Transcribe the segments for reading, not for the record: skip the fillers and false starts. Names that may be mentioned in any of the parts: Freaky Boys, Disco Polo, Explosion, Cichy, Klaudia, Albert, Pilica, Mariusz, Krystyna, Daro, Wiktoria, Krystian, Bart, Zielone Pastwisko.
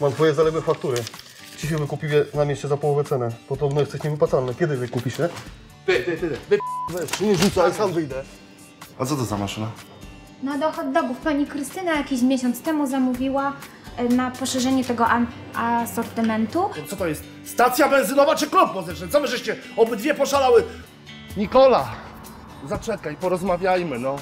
Mam twoje zaległe faktury. Cichy wykupił je na mieście za połowę cenę. Podobno jesteś niewypłacalny. Kiedy wykupisz, nie? Weź, nie rzucaj, sam wyjdę. A co to za maszyna? No do hot dogów. Pani Krystyna jakiś miesiąc temu zamówiła na poszerzenie tego asortymentu. Co to jest? Stacja benzynowa czy klub muzyczny? Co wy żeście obydwie poszalały? Nikola, zaczekaj, porozmawiajmy, no.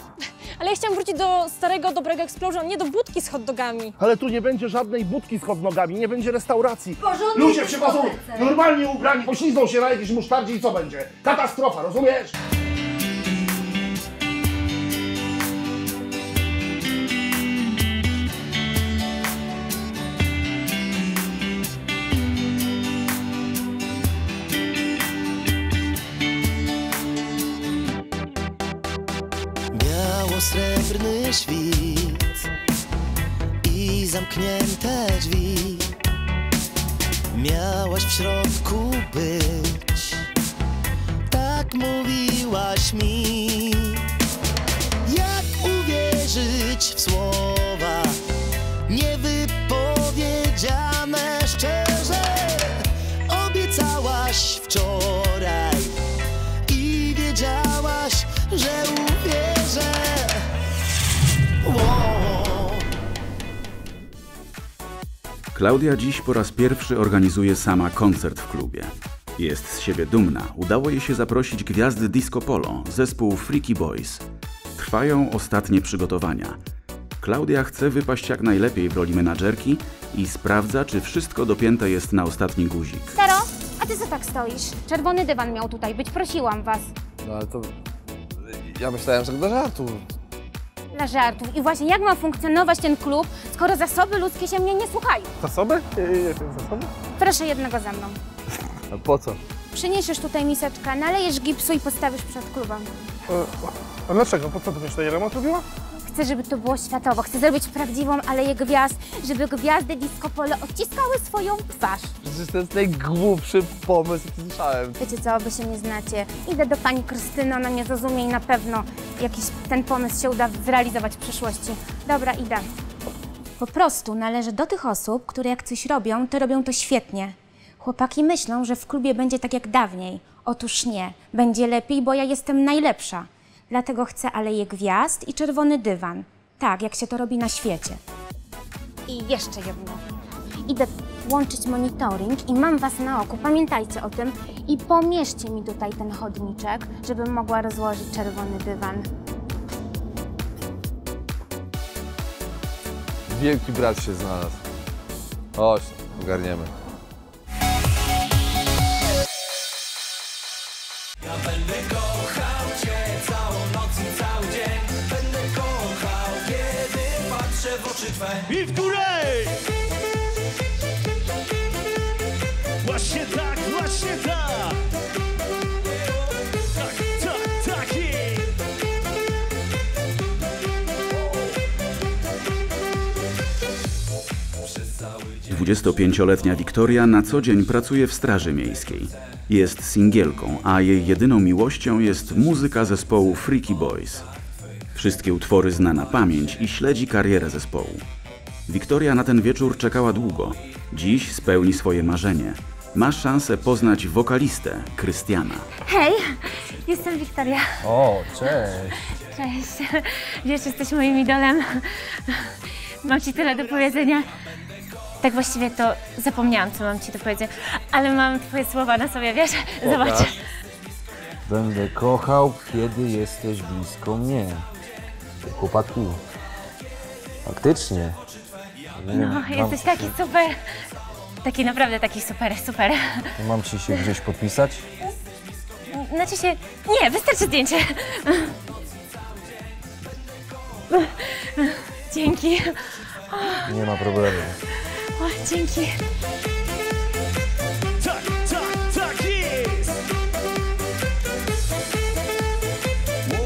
Ale ja chciałam wrócić do starego, dobrego Explosion, nie do budki z hot dogami. Ale tu nie będzie żadnej budki z hot dogami, nie będzie restauracji. Porządnie. Ludzie przychodzą normalnie ubrani, poślizną się na jakiejś musztardzie i co będzie? Katastrofa, rozumiesz? Srebrny świt i zamknięte drzwi. Miałaś w środku być, tak mówiłaś mi. Jak uwierzyć w słowa niewypowiedziane szczerze? Obiecałaś wczoraj i wiedziałaś, że uwierzę. Klaudia dziś po raz pierwszy organizuje sama koncert w klubie. Jest z siebie dumna. Udało jej się zaprosić gwiazdy Disco Polo, zespół Freaky Boys. Trwają ostatnie przygotowania. Klaudia chce wypaść jak najlepiej w roli menadżerki i sprawdza, czy wszystko dopięte jest na ostatni guzik. Daro, a ty co tak stoisz? Czerwony dywan miał tutaj być, prosiłam was. No ale to... ja myślałem, że do żartu. Dla żartów. I właśnie jak ma funkcjonować ten klub, skoro zasoby ludzkie się mnie nie słuchają? Zasoby? Zasoby? Proszę jednego za mną. A po co? Przyniesiesz tutaj miseczkę, nalejesz gipsu i postawisz przed klubem. A dlaczego? Po co byś tutaj remont robiła? Chcę, żeby to było światowo. Chcę zrobić prawdziwą aleję gwiazd, żeby gwiazdy Disco Polo odciskały swoją twarz. Przecież to jest najgłupszy pomysł, jaki słyszałem. Wiecie co, wy się nie znacie. Idę do pani Krystyny, ona mnie zrozumie i na pewno jakiś ten pomysł się uda zrealizować w przyszłości. Dobra, idę. Po prostu należę do tych osób, które jak coś robią, to robią to świetnie. Chłopaki myślą, że w klubie będzie tak jak dawniej. Otóż nie. Będzie lepiej, bo ja jestem najlepsza. Dlatego chcę aleję gwiazd i czerwony dywan. Tak, jak się to robi na świecie. I jeszcze jedno. Idę łączyć monitoring i mam was na oku, pamiętajcie o tym. I pomierzcie mi tutaj ten chodniczek, żebym mogła rozłożyć czerwony dywan. Wielki brat się znalazł. Chodź, ogarniemy. Ja będę kochał cię całą noc i cały dzień. Będę kochał, kiedy patrzę w oczy twe. I w której? Właśnie tak, właśnie tak. Tak, tak, taki. Przez cały dzień. 25-letnia Wiktoria na co dzień pracuje w Straży Miejskiej. Jest singielką, a jej jedyną miłością jest muzyka zespołu Freaky Boys. Wszystkie utwory zna na pamięć i śledzi karierę zespołu. Wiktoria na ten wieczór czekała długo. Dziś spełni swoje marzenie. Ma szansę poznać wokalistę, Krystiana. Hej, jestem Wiktoria. O, cześć. Cześć. Wiesz, jesteś moim idolem. Mam ci tyle do powiedzenia. Tak właściwie to zapomniałam, co mam ci to powiedzieć, ale mam twoje słowa na sobie, wiesz? Zobacz. Będę kochał, kiedy jesteś blisko mnie. Chłopaki. Faktycznie. No, jesteś taki super. Taki naprawdę taki super. Mam ci się gdzieś podpisać? Znaczy się... nie, wystarczy zdjęcie. Dzięki. Nie ma problemu. O, dzięki. Tak, tak, tak jest! Wow.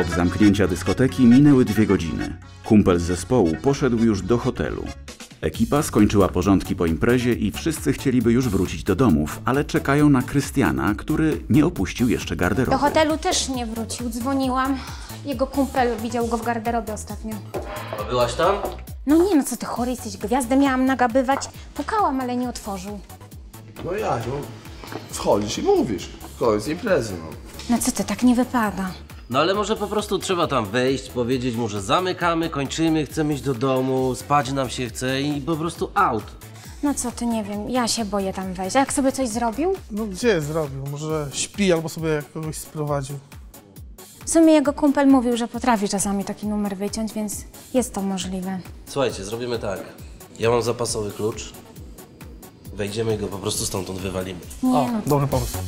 Od zamknięcia dyskoteki minęły 2 godziny. Kumpel z zespołu poszedł już do hotelu. Ekipa skończyła porządki po imprezie i wszyscy chcieliby już wrócić do domów, ale czekają na Krystiana, który nie opuścił jeszcze garderoby. Do hotelu też nie wrócił, dzwoniłam. Jego kumpel widział go w garderobie ostatnio. A byłaś tam? No nie, no co ty chory jesteś, gwiazdę miałam nagabywać. Pukałam, ale nie otworzył. No Jaś, no wchodzisz i mówisz. Koniec imprezy, no. No co ty, tak nie wypada. No ale może po prostu trzeba tam wejść, powiedzieć mu, że zamykamy, kończymy, chcemy iść do domu, spać nam się chce i po prostu out. No co ty, nie wiem, ja się boję tam wejść. A jak sobie coś zrobił? No gdzie zrobił? Może śpi albo sobie kogoś sprowadził. W sumie jego kumpel mówił, że potrafi czasami taki numer wyciąć, więc jest to możliwe. Słuchajcie, zrobimy tak. Ja mam zapasowy klucz. Wejdziemy i go po prostu stamtąd wywalimy. Nie, o, no to... dobry pomysł.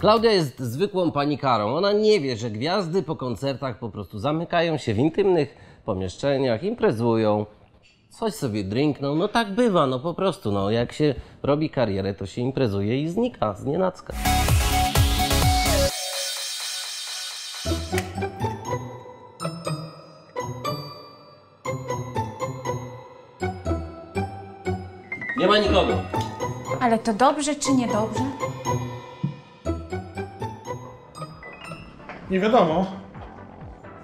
Klaudia jest zwykłą panikarą. Ona nie wie, że gwiazdy po koncertach po prostu zamykają się w intymnych pomieszczeniach, imprezują, coś sobie drinkną. No tak bywa, no po prostu. No, jak się robi karierę, to się imprezuje i znika znienacka. Nie ma nikogo. Ale to dobrze czy niedobrze? Nie wiadomo.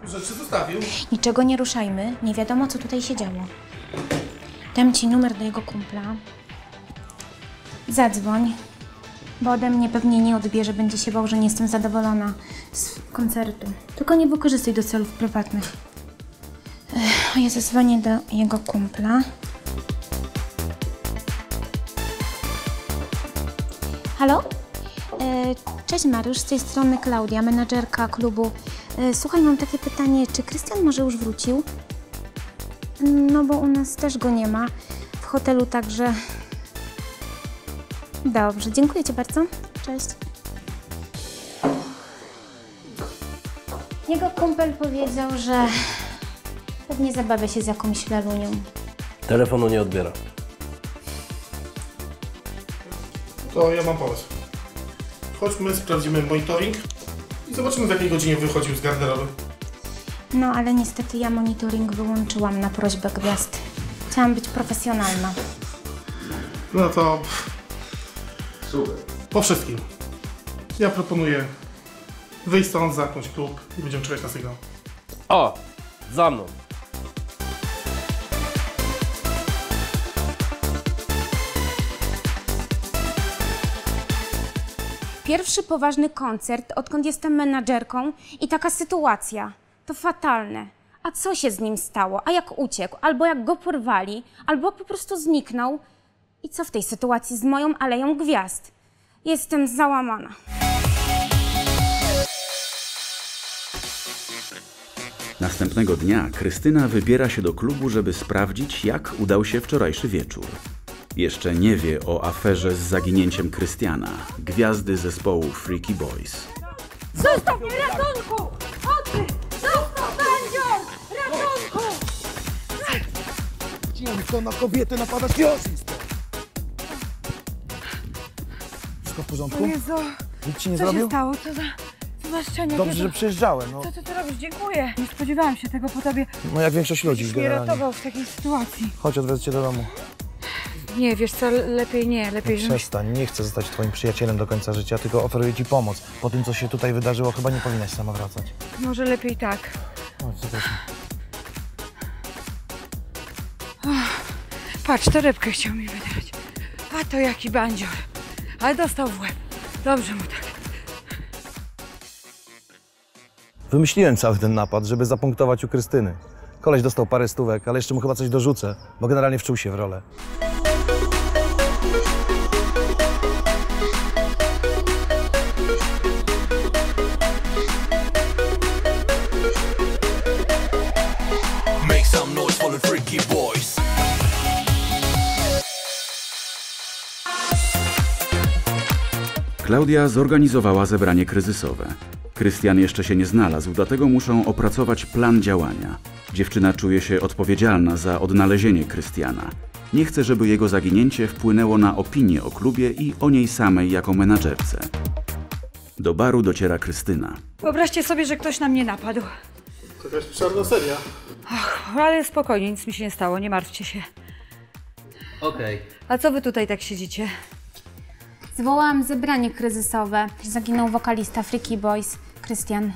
Rzeczy zostawił. Niczego nie ruszajmy. Nie wiadomo, co tutaj się działo. Dam ci numer do jego kumpla. Zadzwoń. Bo ode mnie pewnie nie odbierze. Będzie się bał, że nie jestem zadowolona z koncertu. Tylko nie wykorzystuj do celów prywatnych. Ja zadzwonię do jego kumpla. Halo? Cześć Mariusz, z tej strony Klaudia, menadżerka klubu. Słuchaj, mam takie pytanie, czy Krystian może już wrócił? No bo u nas też go nie ma, w hotelu także... Dobrze, dziękuję ci bardzo, cześć. Jego kumpel powiedział, że pewnie zabawia się z jakąś lalunią. Telefonu nie odbiera. To ja mam pomysł. Chodźmy, sprawdzimy monitoring i zobaczymy, w jakiej godzinie wychodził z garderoby. No, ale niestety ja monitoring wyłączyłam na prośbę gwiazd. Chciałam być profesjonalna. No to... super. Po wszystkim. Ja proponuję wyjść stąd, zamknąć klub i będziemy czekać na sygnał. O! Za mną! Pierwszy poważny koncert, odkąd jestem menadżerką i taka sytuacja. To fatalne. A co się z nim stało? A jak uciekł? Albo jak go porwali? Albo po prostu zniknął? I co w tej sytuacji z moją aleją gwiazd? Jestem załamana. Następnego dnia Krystyna wybiera się do klubu, żeby sprawdzić, jak udał się wczorajszy wieczór. Jeszcze nie wie o aferze z zaginięciem Krystiana, gwiazdy zespołu Freaky Boys. Zostaw mnie, ratunku! Chodź! Zostaw, bandzior! Ratunku! Ciężko na kobietę napadasz i oszust! Wszystko w porządku? O Jezu, nic ci nie zrobił? Co się stało? Co za szczeniak? Dobrze, Jezu, że przyjeżdżałem. No. Co ty tu robisz? Dziękuję. Nie spodziewałam się tego po tobie. No jak większość ludzi generalnie. Nie ratował w takiej sytuacji. Chodź, odwezę cię do domu. Nie, wiesz co, lepiej nie, lepiej żyć. Przestań, nie chcę zostać twoim przyjacielem do końca życia, tylko oferuję ci pomoc. Po tym, co się tutaj wydarzyło, chyba nie powinnaś sama wracać. Może lepiej tak. Chodź, zapraszam. Patrz, torebkę chciał mi wydarzyć. A to jaki bandzior. Ale dostał w łeb. Dobrze mu tak. Wymyśliłem cały ten napad, żeby zapunktować u Krystyny. Koleś dostał parę stówek, ale jeszcze mu chyba coś dorzucę, bo generalnie wczuł się w rolę. Klaudia zorganizowała zebranie kryzysowe. Krystian jeszcze się nie znalazł, dlatego muszą opracować plan działania. Dziewczyna czuje się odpowiedzialna za odnalezienie Krystiana. Nie chce, żeby jego zaginięcie wpłynęło na opinię o klubie i o niej samej jako menadżerce. Do baru dociera Krystyna. Wyobraźcie sobie, że ktoś na mnie napadł. To jakaś czarna seria. Och, ale spokojnie, nic mi się nie stało, nie martwcie się. Okej. A co wy tutaj tak siedzicie? Zwołałam zebranie kryzysowe. Zaginął wokalista Freaky Boys, Krystian.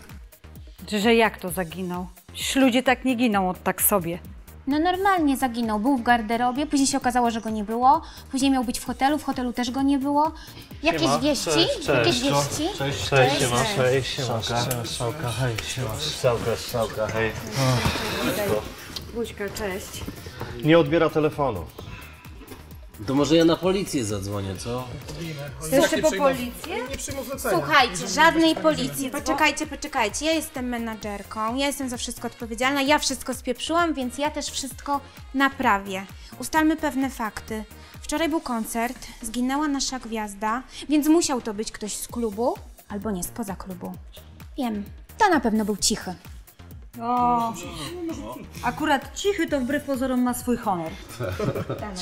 Że jak to zaginął? Przecież ludzie tak nie giną od tak sobie. No normalnie zaginął. Był w garderobie, później się okazało, że go nie było. Później miał być w hotelu też go nie było. Jakieś siema. Wieści? Cześć, jakieś wieści? Cześć, cześć, siema, cześć, siemałka, hej, siemałka, hej. Buźka, cześć. Nie odbiera telefonu. To może ja na policję zadzwonię, co? Jeszcze po policję? Słuchajcie, żadnej policji. Poczekajcie. Ja jestem menadżerką, ja jestem za wszystko odpowiedzialna, ja wszystko spieprzyłam, więc ja też wszystko naprawię. Ustalmy pewne fakty. Wczoraj był koncert, zginęła nasza gwiazda, więc musiał to być ktoś z klubu, albo nie, spoza klubu. Wiem, to na pewno był Cichy. O, akurat Cichy to wbrew pozorom ma swój honor.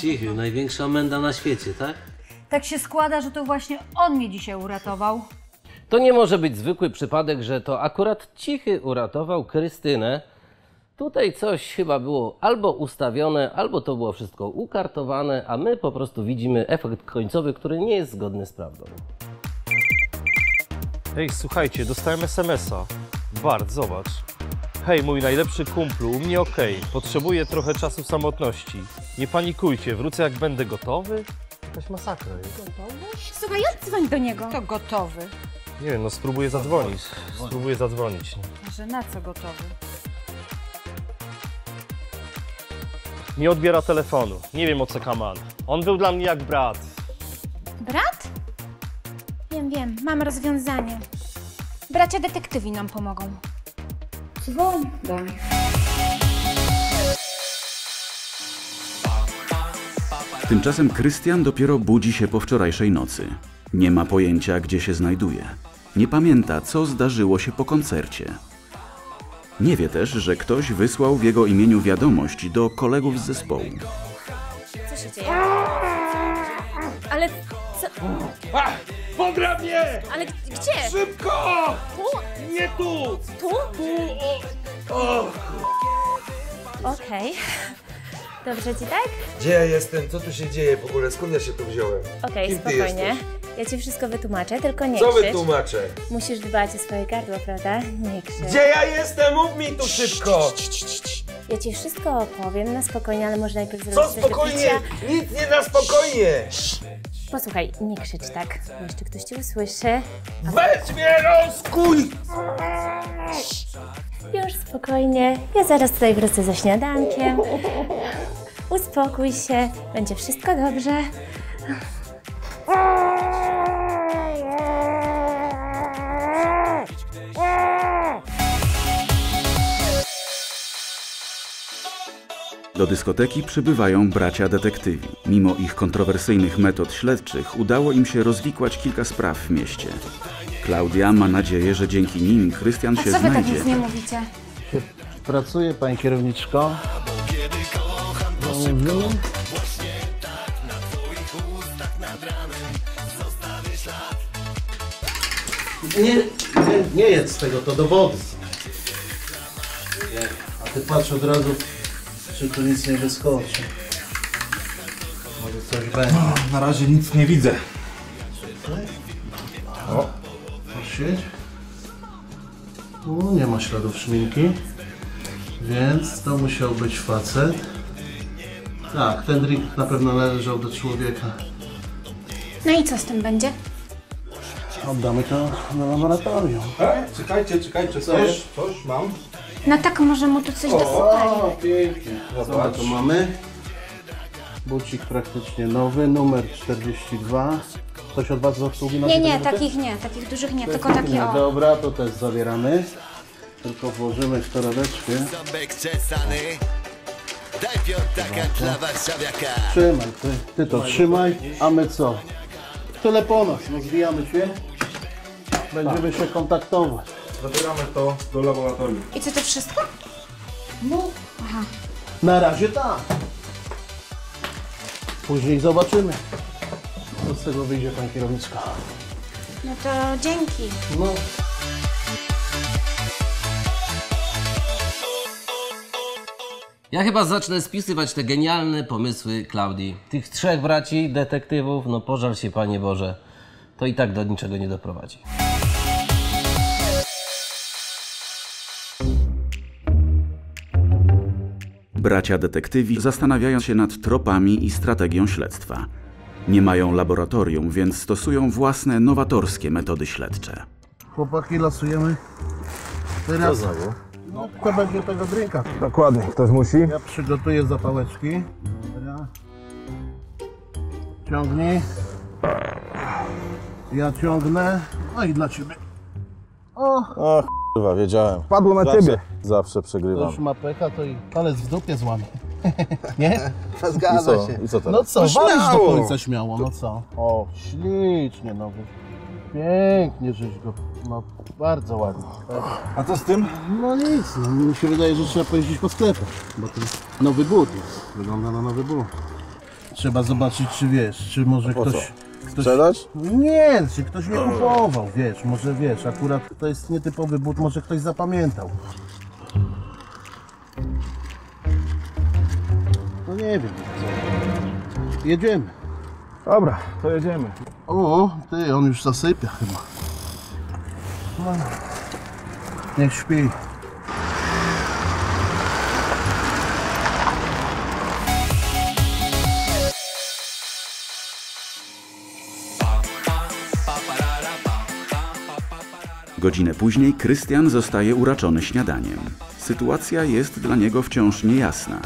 Cichy, największa menda na świecie, tak? Tak się składa, że to właśnie on mnie dzisiaj uratował. To nie może być zwykły przypadek, że to akurat Cichy uratował Krystynę. Tutaj coś chyba było albo ustawione, albo to było wszystko ukartowane, a my po prostu widzimy efekt końcowy, który nie jest zgodny z prawdą. Hej, słuchajcie, dostałem SMS-a. Bart, zobacz. Hej, mój najlepszy kumplu, u mnie okej. Potrzebuję trochę czasu samotności. Nie panikujcie, wrócę jak będę gotowy. Jakaś masakra jest. Gotowy? Słuchaj, oddzwoń do niego. Kto gotowy? Nie wiem, no spróbuję zadzwonić. Spróbuję zadzwonić. Że na co gotowy? Nie odbiera telefonu. Nie wiem, o co kaman. On był dla mnie jak brat. Brat? Wiem. Mam rozwiązanie. Bracia detektywi nam pomogą. Dzwoń. Tymczasem Krystian dopiero budzi się po wczorajszej nocy. Nie ma pojęcia, gdzie się znajduje. Nie pamięta, co zdarzyło się po koncercie. Nie wie też, że ktoś wysłał w jego imieniu wiadomość do kolegów z zespołu. Co się dzieje? Ale co? Pogra mnie! Ale gdzie? Szybko! Tu? Nie tu! Tu? Tu! O! Okej. Dobrze ci tak? Gdzie ja jestem? Co tu się dzieje w ogóle? Skąd ja się tu wziąłem? Okej, spokojnie. Ja ci wszystko wytłumaczę, tylko nie krzycz. Co wytłumaczę? Musisz dbać o swoje gardło, prawda? Nie krzycz. Gdzie ja jestem? Mów mi tu szybko! Ja ci wszystko opowiem na spokojnie, ale może najpierw zrobić coś. Co spokojnie? Nic nie na spokojnie! Posłuchaj, nie krzycz tak, bo jeszcze ktoś cię usłyszy. Weź mnie rozkuj! Już spokojnie, ja zaraz tutaj wrócę ze śniadankiem. Uspokój się, będzie wszystko dobrze. Do dyskoteki przybywają bracia detektywi. Mimo ich kontrowersyjnych metod śledczych udało im się rozwikłać kilka spraw w mieście. Klaudia ma nadzieję, że dzięki nim Krystian się znajdzie. A co wy tak nic nie mówicie? Pracuję, pani kierowniczko. Nie jedz tego, to do wody. A ty patrz od razu. Czy tu nic nie wyskoczy? Może coś będzie. No, na razie nic nie widzę. O, siedź. Tu nie ma śladów szminki. Więc to musiał być facet. Tak, ten drink na pewno należał do człowieka. No i co z tym będzie? Oddamy to na laboratorium. Czekajcie, coś mam. No tak, może mu tu coś dosypali. O, pięknie. Zobacz, to mamy. Bucik praktycznie nowy, numer 42. Ktoś od was z obsługi ma? Nie, takich dużych nie, tylko takie o. Dobra, to też zawieramy. Tylko włożymy w torebeczkę. Trzymaj, ty to trzymaj, a my co? Tyle po nas, rozwijamy się. Będziemy się kontaktować. Zabieramy to do laboratorium. I co, to wszystko? No. Aha. Na razie tak. Później zobaczymy, co z tego wyjdzie, pani kierowniczka. No to dzięki. No. Ja chyba zacznę spisywać te genialne pomysły Klaudii. Tych trzech braci, detektywów, no pożal się, Panie Boże. to i tak do niczego nie doprowadzi. Bracia detektywi zastanawiają się nad tropami i strategią śledztwa. Nie mają laboratorium, więc stosują własne, nowatorskie metody śledcze. Chłopaki, losujemy. Teraz no, kto będzie tego drinka? Dokładnie, ktoś musi. Ja przygotuję zapałeczki. Ciągnij. Ja ciągnę. No i dla ciebie. O chyba, wiedziałem. Padło na ciebie. Zawsze przegrywam. To już ma pecha, to i palec w dupie złamie. Nie? Zgadza się. I co teraz? No co, walisz do końca śmiało, no co? O, ślicznie nowy. Pięknie żeś go, no bardzo ładnie. Tak. A co z tym? No nic, no, mi się wydaje, że trzeba pojeździć po sklepach, bo to nowy but jest, wygląda na nowy but. Trzeba zobaczyć, czy wiesz, czy może ktoś... Sprzedać? Nie, czy ktoś nie kupował, wiesz, może wiesz, akurat to jest nietypowy but, może ktoś zapamiętał. No nie wiem, co. Jedziemy. Dobra, to jedziemy. O, ty, on już zasypia chyba. No, niech śpi. Godzinę później Krystian zostaje uraczony śniadaniem. Sytuacja jest dla niego wciąż niejasna.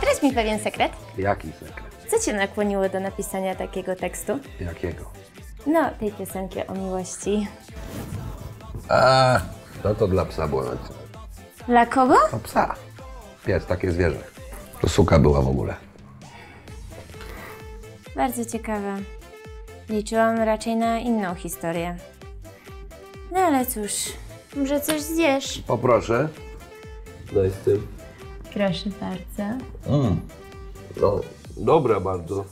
Teraz mi pewien sekret. Jaki sekret? Co cię nakłoniło do napisania takiego tekstu? Jakiego? No, tej piosenki o miłości. A, to dla psa było napisane. Dla kogo? Dla psa. Pies, takie zwierzę. To suka była w ogóle. Bardzo ciekawe. Liczyłam raczej na inną historię. No ale cóż, może coś zjesz? Poproszę. Daj z tym. Proszę bardzo. No, dobra bardzo.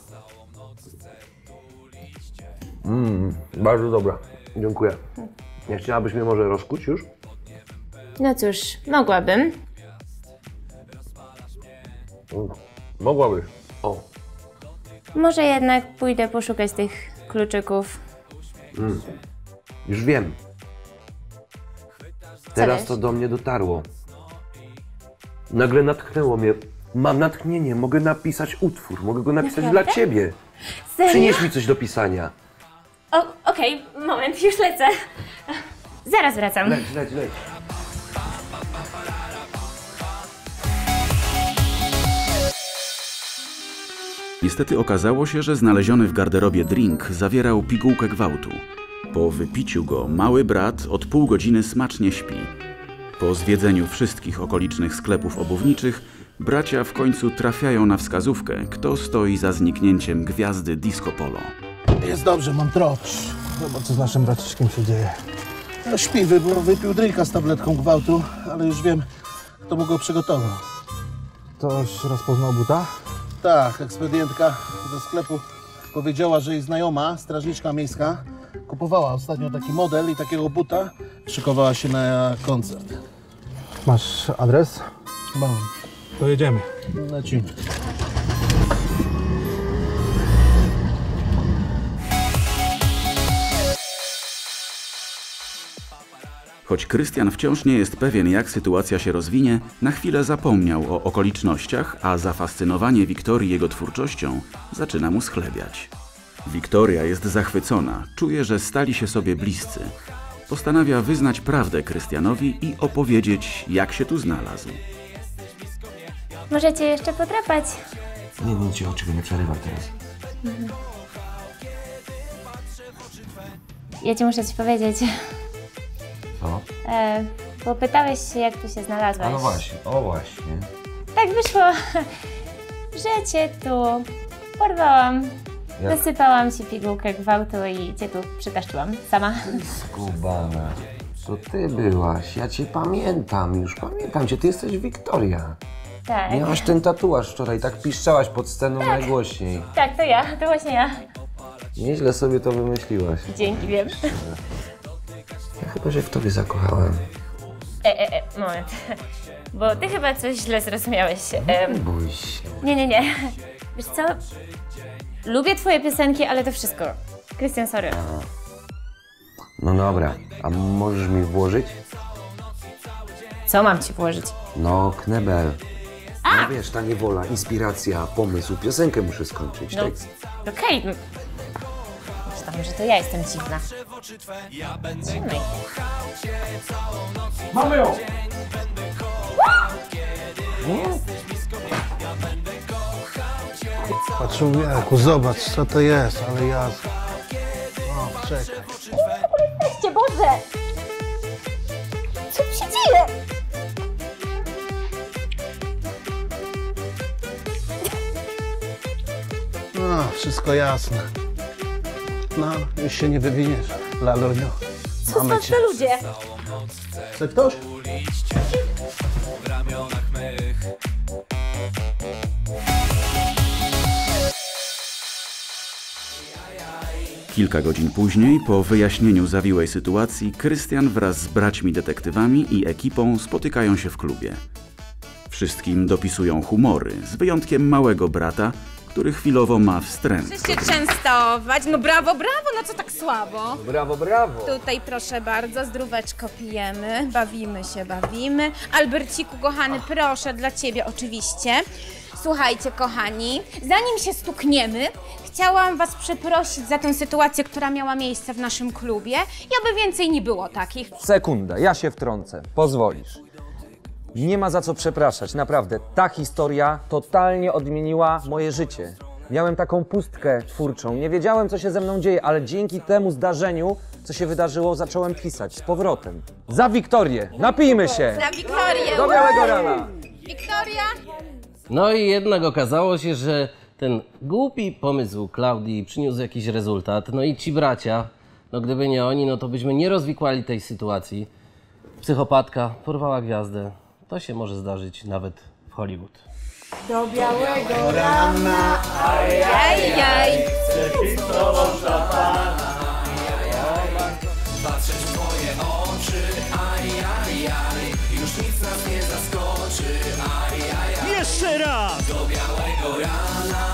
Bardzo dobra. Dziękuję. Nie chciałabyś mnie może rozkuć już? No cóż, mogłabym. Mogłabyś. O. Może jednak pójdę poszukać tych kluczyków. Już wiem. Teraz to do mnie dotarło. Nagle natchnęło mnie. Mam natchnienie, mogę napisać utwór, mogę go napisać dla ciebie. Serio? Przynieś mi coś do pisania. Okej, moment, już lecę. Zaraz wracam. Leć. Niestety okazało się, że znaleziony w garderobie drink zawierał pigułkę gwałtu. Po wypiciu go mały brat od pół godziny smacznie śpi. Po zwiedzeniu wszystkich okolicznych sklepów obuwniczych, bracia w końcu trafiają na wskazówkę, kto stoi za zniknięciem gwiazdy Disco Polo. Jest dobrze, mam trocz. Zobacz, co z naszym braciszkiem się dzieje. No śpiwy, bo wypił drinka z tabletką gwałtu, ale już wiem, kto mu go przygotował. Ktoś rozpoznał buta? Tak, ekspedientka ze sklepu powiedziała, że jej znajoma, strażniczka miejska, kupowała ostatnio taki model i takiego buta, szykowała się na koncert. Masz adres? Mam. To jedziemy. Lecimy. Choć Krystian wciąż nie jest pewien, jak sytuacja się rozwinie, na chwilę zapomniał o okolicznościach, a zafascynowanie Wiktorii jego twórczością zaczyna mu schlebiać. Wiktoria jest zachwycona, czuje, że stali się sobie bliscy. Postanawia wyznać prawdę Krystianowi i opowiedzieć, jak się tu znalazł. Możecie jeszcze podrapać. Nie cię oczy, nie przerywaj teraz. Ja ci muszę coś powiedzieć. Co? Bo pytałeś się, jak tu się znalazłeś. No właśnie, właśnie. Tak wyszło, że cię tu porwałam. Jak? Zasypałam ci pigułkę gwałtu i cię tu przytaszczyłam sama. Skubana, to ty byłaś, ja cię pamiętam już, pamiętam cię, ty jesteś Wiktoria. Tak. Miałaś ten tatuaż wczoraj, tak piszczałaś pod sceną najgłośniej. Tak, to właśnie ja. Nieźle sobie to wymyśliłaś. Dzięki, wiem. Ja chyba, że w tobie zakochałem. Moment. Bo ty chyba coś źle zrozumiałeś. Nie bój się. Nie. Wiesz co? Lubię twoje piosenki, ale to wszystko. Krystian, sorry. No dobra, a możesz mi włożyć? Co mam ci włożyć? No, knebel. No wiesz, ta niewola, inspiracja, pomysł, piosenkę muszę skończyć, no, tak? Okej. Myślałam, że to ja jestem dziwna. Trzymaj. Mamy ją! Patrzę, Jaku, zobacz, co to jest, ale ja... O, czekaj. Gdzie w ogóle jesteście, Boże? Co się dzieje? No, wszystko jasne. No, już się nie wywiniesz, lalonio. Co to za ludzie? Chce ktoś? Kilka godzin później, po wyjaśnieniu zawiłej sytuacji, Krystian wraz z braćmi detektywami i ekipą spotykają się w klubie. Wszystkim dopisują humory, z wyjątkiem małego brata, który chwilowo ma wstręt. Chcesz się częstować? No brawo, brawo, no co tak słabo? Brawo, brawo. Tutaj proszę bardzo, zdróweczko pijemy, bawimy się. Alberciku, kochany, proszę, dla ciebie oczywiście. Słuchajcie, kochani, zanim się stukniemy, chciałam was przeprosić za tę sytuację, która miała miejsce w naszym klubie. Ja by więcej nie było takich. Sekunda, ja się wtrącę, pozwolisz. Nie ma za co przepraszać, naprawdę, ta historia totalnie odmieniła moje życie. Miałem taką pustkę twórczą, nie wiedziałem, co się ze mną dzieje, ale dzięki temu zdarzeniu, co się wydarzyło, zacząłem pisać z powrotem. Za Wiktorię! Napijmy się! Za Wiktorię! Do białego rana! Wiktoria! No i jednak okazało się, że ten głupi pomysł Klaudii przyniósł jakiś rezultat. No i ci bracia, no gdyby nie oni, no to byśmy nie rozwikłali tej sytuacji. Psychopatka porwała gwiazdę. To się może zdarzyć nawet w Hollywood. Do białego rana, ajajaj, chcę pić z tobą szatana, ajajaj, patrzeć w moje oczy, ajajaj, już nic nas nie zaskoczy, ajajaj. Jeszcze raz! Do białego rana,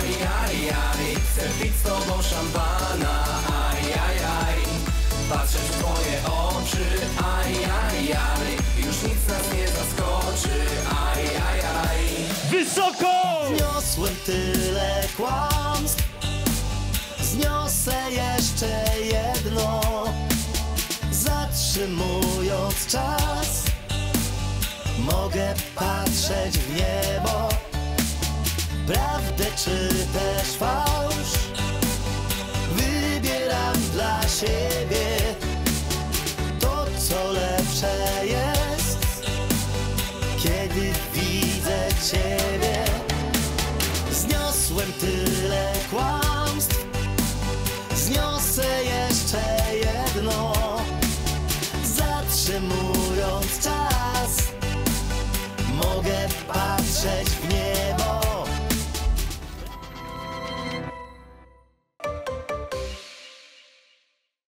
ajajaj, chcę pić z tobą szampana, ajajaj, patrzeć w moje oczy, ajajaj, już nic nas nie zaskoczy, ajajaj. Wysoko! Zniosłem tyle kłamstw, zniosę jeszcze jedno, zatrzymując czas, mogę patrzeć w niebo, prawdę czy też fałsz, wybieram dla siebie to, co lepsze jest. Kiedy widzę ciebie, zniosłem tyle kłamstw.